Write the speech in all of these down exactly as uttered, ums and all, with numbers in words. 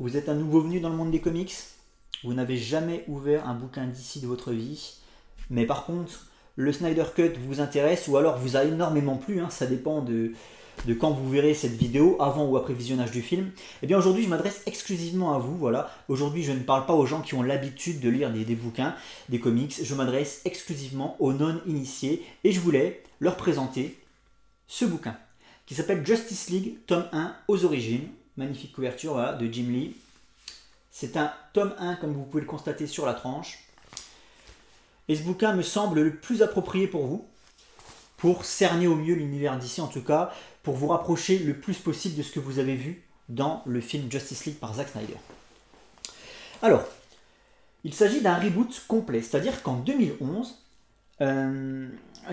Vous êtes un nouveau venu dans le monde des comics, vous n'avez jamais ouvert un bouquin D C de votre vie, mais par contre, le Snyder Cut vous intéresse ou alors vous a énormément plu, hein, ça dépend de, de quand vous verrez cette vidéo, avant ou après visionnage du film. Et bien aujourd'hui, je m'adresse exclusivement à vous, voilà. Aujourd'hui, je ne parle pas aux gens qui ont l'habitude de lire des, des bouquins, des comics, je m'adresse exclusivement aux non-initiés et je voulais leur présenter ce bouquin qui s'appelle Justice League, tome un, aux origines. Magnifique couverture, voilà, de Jim Lee. C'est un tome un, comme vous pouvez le constater sur la tranche. Et ce bouquin me semble le plus approprié pour vous, pour cerner au mieux l'univers D C, en tout cas, pour vous rapprocher le plus possible de ce que vous avez vu dans le film Justice League par Zack Snyder. Alors, il s'agit d'un reboot complet, c'est-à-dire qu'en deux mille onze, euh,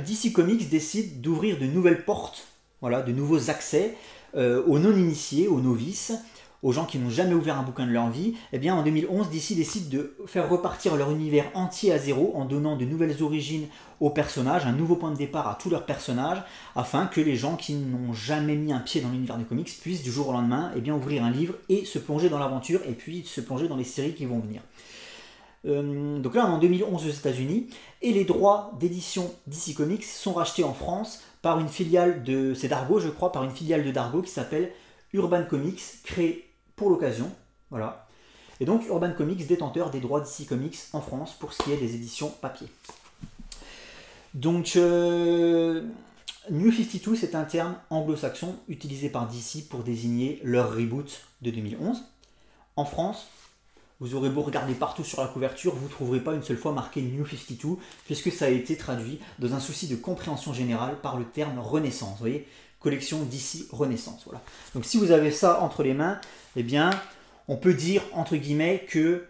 D C Comics décide d'ouvrir de nouvelles portes, voilà, de nouveaux accès euh, aux non-initiés, aux novices, aux gens qui n'ont jamais ouvert un bouquin de leur vie. Eh bien, en deux mille onze, D C décide de faire repartir leur univers entier à zéro en donnant de nouvelles origines aux personnages, un nouveau point de départ à tous leurs personnages, afin que les gens qui n'ont jamais mis un pied dans l'univers des comics puissent du jour au lendemain eh bien, ouvrir un livre et se plonger dans l'aventure, et puis se plonger dans les séries qui vont venir. Euh, donc là, on est en deux mille onze aux États-Unis, et les droits d'édition D C Comics sont rachetés en France par une filiale de... c'est Dargaud, je crois, par une filiale de Dargaud qui s'appelle Urban Comics, créée pour l'occasion, voilà. Et donc Urban Comics, détenteur des droits D C Comics en France pour ce qui est des éditions papier. Donc euh, New cinquante-deux, c'est un terme anglo-saxon utilisé par D C pour désigner leur reboot de deux mille onze. En France, vous aurez beau regarder partout sur la couverture, vous ne trouverez pas une seule fois marqué New cinquante-deux, puisque ça a été traduit dans un souci de compréhension générale par le terme Renaissance, vous voyez, collection D C Renaissance, voilà. Donc si vous avez ça entre les mains, eh bien, on peut dire, entre guillemets, que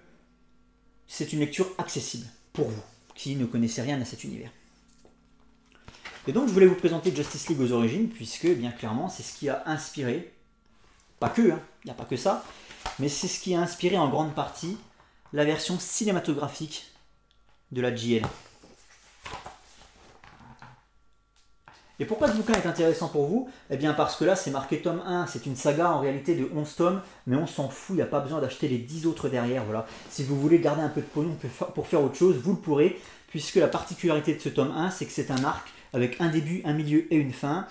c'est une lecture accessible pour vous, qui ne connaissez rien à cet univers. Et donc, je voulais vous présenter Justice League aux origines, puisque, eh bien clairement, c'est ce qui a inspiré, pas que, hein, il n'y a pas que ça, mais c'est ce qui a inspiré en grande partie la version cinématographique de la J L. Et pourquoi ce bouquin est intéressant pour vous? Eh bien parce que là, c'est marqué tome un, c'est une saga en réalité de onze tomes, mais on s'en fout, il n'y a pas besoin d'acheter les dix autres derrière, voilà. Si vous voulez garder un peu de pognon pour faire autre chose, vous le pourrez, puisque la particularité de ce tome un, c'est que c'est un arc avec un début, un milieu et une fin,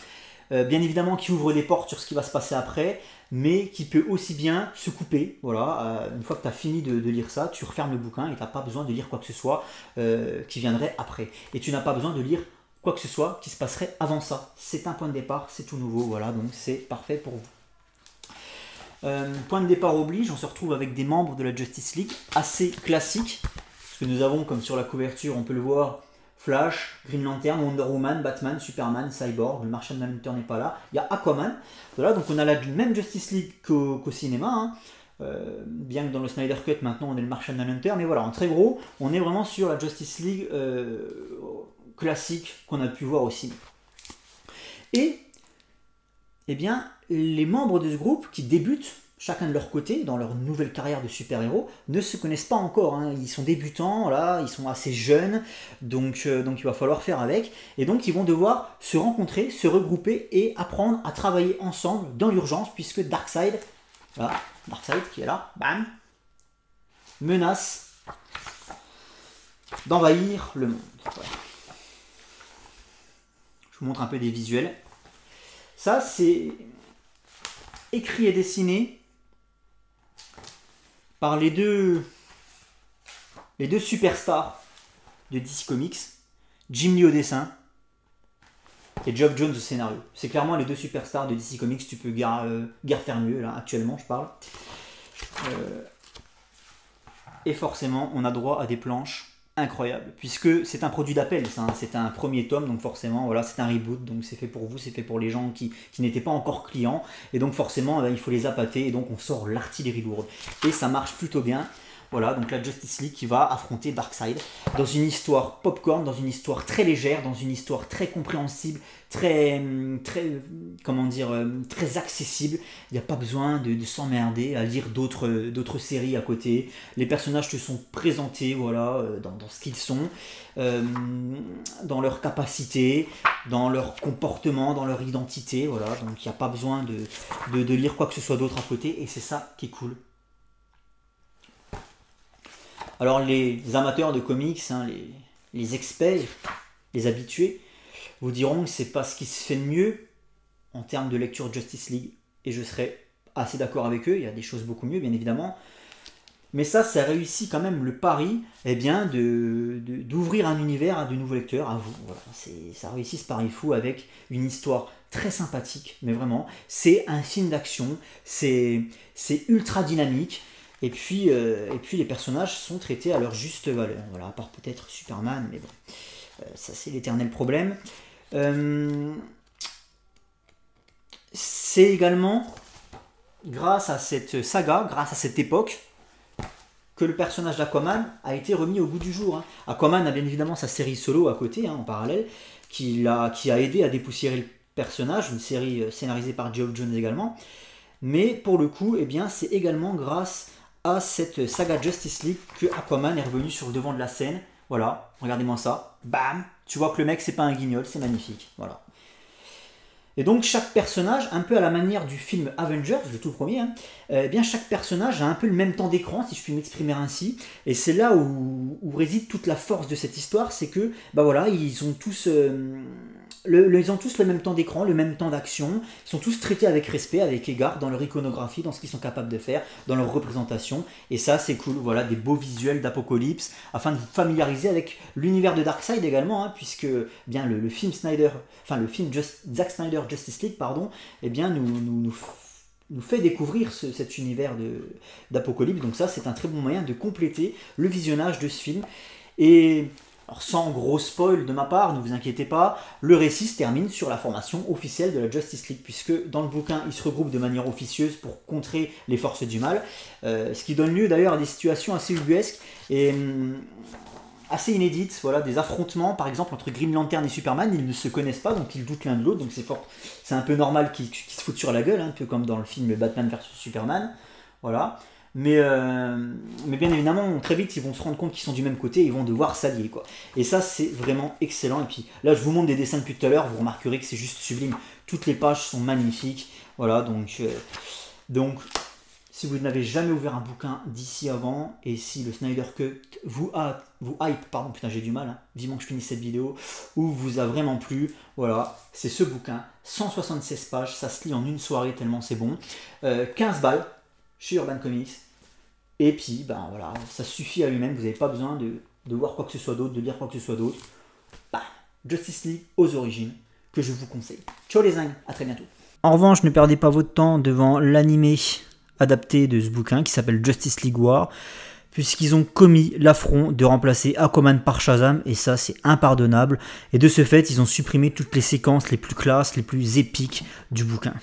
euh, bien évidemment qui ouvre des portes sur ce qui va se passer après, mais qui peut aussi bien se couper, voilà. Euh, une fois que tu as fini de, de lire ça, tu refermes le bouquin et tu n'as pas besoin de lire quoi que ce soit euh, qui viendrait après. Et tu n'as pas besoin de lire quoi que ce soit qui se passerait avant ça. C'est un point de départ, c'est tout nouveau, voilà, donc c'est parfait pour vous. Euh, point de départ oblige, on se retrouve avec des membres de la Justice League assez classiques, parce que nous avons, comme sur la couverture, on peut le voir, Flash, Green Lantern, Wonder Woman, Batman, Superman, Cyborg, le Martian Manhunter n'est pas là, il y a Aquaman, voilà, donc on a la même Justice League qu'au qu'au cinéma, hein. Euh, bien que dans le Snyder Cut, maintenant, on est le Martian Manhunter, mais voilà, en très gros, on est vraiment sur la Justice League... Euh, classique qu'on a pu voir aussi. Et eh bien, les membres de ce groupe qui débutent chacun de leur côté dans leur nouvelle carrière de super-héros ne se connaissent pas encore, hein. Ils sont débutants, là, ils sont assez jeunes, donc, euh, donc il va falloir faire avec, et donc ils vont devoir se rencontrer, se regrouper et apprendre à travailler ensemble dans l'urgence, puisque Darkseid, voilà, Darkseid qui est là, bam, menace d'envahir le monde. Voilà. Je vous montre un peu des visuels. Ça, c'est écrit et dessiné par les deux, les deux superstars de D C Comics, Jim Lee au dessin et Geoff Johns au scénario. C'est clairement les deux superstars de D C Comics, tu peux guère, euh, guère faire mieux, là, actuellement, je parle. Euh, et forcément, on a droit à des planches incroyable, puisque c'est un produit d'appel, c'est un premier tome, donc forcément, voilà, c'est un reboot, donc c'est fait pour vous, c'est fait pour les gens qui, qui n'étaient pas encore clients, et donc forcément, eh bien, il faut les appâter, et donc on sort l'artillerie lourde. Et ça marche plutôt bien, voilà, donc la Justice League qui va affronter Darkseid, dans une histoire popcorn, dans une histoire très légère, dans une histoire très compréhensible, très, très comment dire, très accessible, il n'y a pas besoin de, de s'emmerder à lire d'autres d'autres séries à côté, les personnages te sont présentés, voilà, dans, dans ce qu'ils sont, euh, dans leur capacité, dans leur comportement, dans leur identité, voilà, donc il n'y a pas besoin de, de, de lire quoi que ce soit d'autre à côté, et c'est ça qui est cool Alors les amateurs de comics, hein, les, les experts, les habitués, vous diront que c'est pas ce qui se fait de mieux en termes de lecture Justice League. Et je serais assez d'accord avec eux, il y a des choses beaucoup mieux bien évidemment. Mais ça, ça réussit quand même le pari eh bien, de, de, d'ouvrir un univers à de nouveaux lecteurs, à vous. Voilà, ça réussit ce pari fou avec une histoire très sympathique, mais vraiment. C'est un film d'action, c'est ultra dynamique, et puis, euh, et puis les personnages sont traités à leur juste valeur. Voilà, à part peut-être Superman, mais bon, euh, ça c'est l'éternel problème. Euh, c'est également grâce à cette saga, grâce à cette époque, que le personnage d'Aquaman a été remis au goût du jour. Aquaman a bien évidemment sa série solo à côté, hein, en parallèle, qui a, qui a aidé à dépoussiérer le personnage, une série scénarisée par Geoff Johns également. Mais pour le coup, eh bien, c'est également grâce à cette saga Justice League que Aquaman est revenu sur le devant de la scène. Voilà, regardez-moi ça. Bam! Tu vois que le mec, c'est pas un guignol, c'est magnifique. Voilà. Et donc chaque personnage, un peu à la manière du film Avengers, le tout premier, hein, eh bien chaque personnage a un peu le même temps d'écran, si je puis m'exprimer ainsi, et c'est là où, où réside toute la force de cette histoire, c'est que, bah voilà, ils ont tous, euh, le, le, ils ont tous le même temps d'écran, le même temps d'action, ils sont tous traités avec respect, avec égard, dans leur iconographie, dans ce qu'ils sont capables de faire, dans leur représentation, et ça c'est cool, voilà, des beaux visuels d'Apocalypse, afin de vous familiariser avec l'univers de Darkseid également, hein, puisque bien le, le film Snyder, enfin le film Just, Zack Snyder, Justice League, pardon, eh bien, nous, nous, nous, nous fait découvrir ce, cet univers d'Apocalypse. Donc ça, c'est un très bon moyen de compléter le visionnage de ce film. Et alors, sans gros spoil de ma part, ne vous inquiétez pas, le récit se termine sur la formation officielle de la Justice League, puisque dans le bouquin, ils se regroupent de manière officieuse pour contrer les forces du mal, euh, ce qui donne lieu d'ailleurs à des situations assez ubuesques et hum, assez inédites, voilà, des affrontements par exemple entre Green Lantern et Superman, ils ne se connaissent pas, donc ils doutent l'un de l'autre, donc c'est fort, c'est un peu normal qu'ils qu'ils se foutent sur la gueule, hein, un peu comme dans le film Batman vs Superman, voilà, mais, euh, mais bien évidemment, très vite, ils vont se rendre compte qu'ils sont du même côté, ils vont devoir s'allier, quoi, et ça, c'est vraiment excellent, et puis là, je vous montre des dessins depuis tout à l'heure, vous remarquerez que c'est juste sublime, toutes les pages sont magnifiques, voilà, donc, euh, donc, si vous n'avez jamais ouvert un bouquin d'ici avant, et si le Snyder Cut vous, a, vous hype, pardon, putain j'ai du mal, hein, vivement que je finisse cette vidéo, ou vous a vraiment plu, voilà, c'est ce bouquin, cent soixante-seize pages, ça se lit en une soirée tellement c'est bon, euh, quinze balles, chez Urban Comics, et puis, ben voilà, ça suffit à lui-même, vous n'avez pas besoin de, de voir quoi que ce soit d'autre, de lire quoi que ce soit d'autre, bah, Justice League aux origines, que je vous conseille. Ciao les zingues, à très bientôt. En revanche, ne perdez pas votre temps devant l'animé adapté de ce bouquin qui s'appelle Justice League War, puisqu'ils ont commis l'affront de remplacer Aquaman par Shazam, et ça c'est impardonnable, et de ce fait ils ont supprimé toutes les séquences les plus classes, les plus épiques du bouquin.